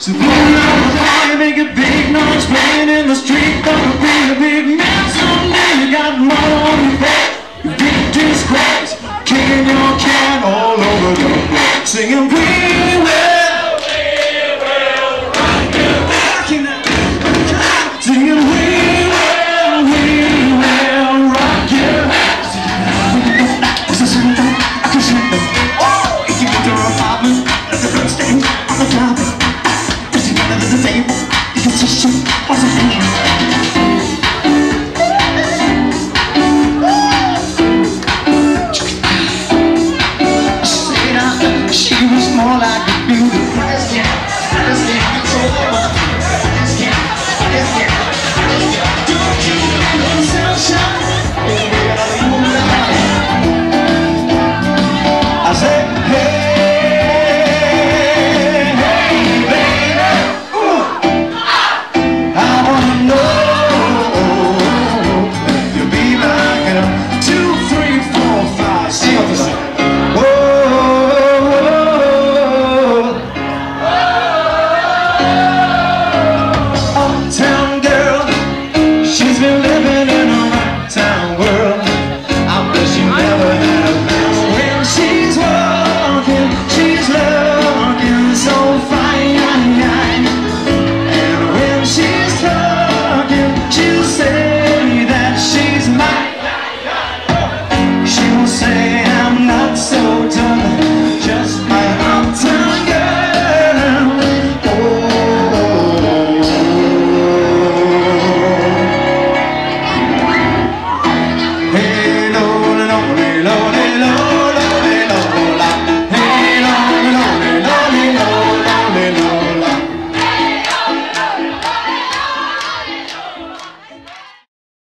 Superior.